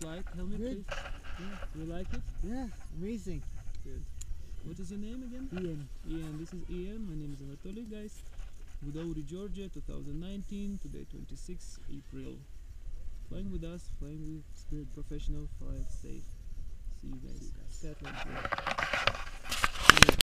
flight helmet, good. Please? Yeah. You like it? Yeah, amazing. Good. What is your name again? Ian. Ian, this is Ian. My name is Anatoly, guys. Gudauri, Georgia, 2019, today 26 April. Flying with us, flying with Spirit Professional, flight safe. See you guys.